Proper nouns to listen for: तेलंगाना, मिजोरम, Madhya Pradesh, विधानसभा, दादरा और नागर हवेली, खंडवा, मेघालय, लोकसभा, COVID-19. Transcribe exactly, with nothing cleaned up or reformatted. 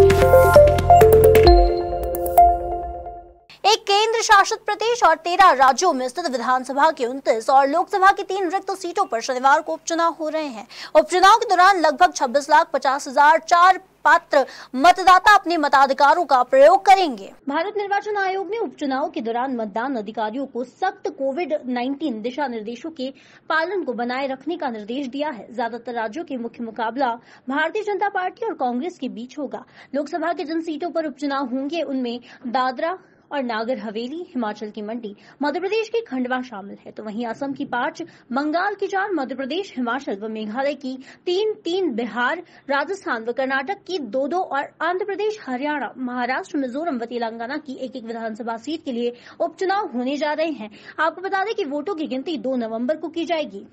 एक केंद्र शासित प्रदेश और तेरह राज्यों में स्थित विधानसभा की उनतीस और लोकसभा की तीन रिक्त सीटों पर शनिवार को उपचुनाव हो रहे हैं। उपचुनाव के दौरान लगभग छब्बीस लाख पचास हजार चार पात्र मतदाता अपने मताधिकारों का प्रयोग करेंगे। भारत निर्वाचन आयोग ने उपचुनाव के दौरान मतदान अधिकारियों को सख्त कोविड उन्नीस दिशा निर्देशों के पालन को बनाए रखने का निर्देश दिया है। ज्यादातर राज्यों के मुख्य मुकाबला भारतीय जनता पार्टी और कांग्रेस के बीच होगा। लोकसभा के जिन सीटों पर उपचुनाव होंगे उनमें दादरा और नागर हवेली, हिमाचल की मंडी, मध्य प्रदेश की खंडवा शामिल है, तो वहीं असम की पांच, बंगाल की चार, मध्य प्रदेश, हिमाचल व मेघालय की तीन तीन, बिहार, राजस्थान व कर्नाटक की दो दो और आंध्र प्रदेश, हरियाणा, महाराष्ट्र, मिजोरम व तेलंगाना की एक एक विधानसभा सीट के लिए उपचुनाव होने जा रहे हैं। आपको बता दें कि वोटों की गिनती दो नवम्बर को की जाएगी।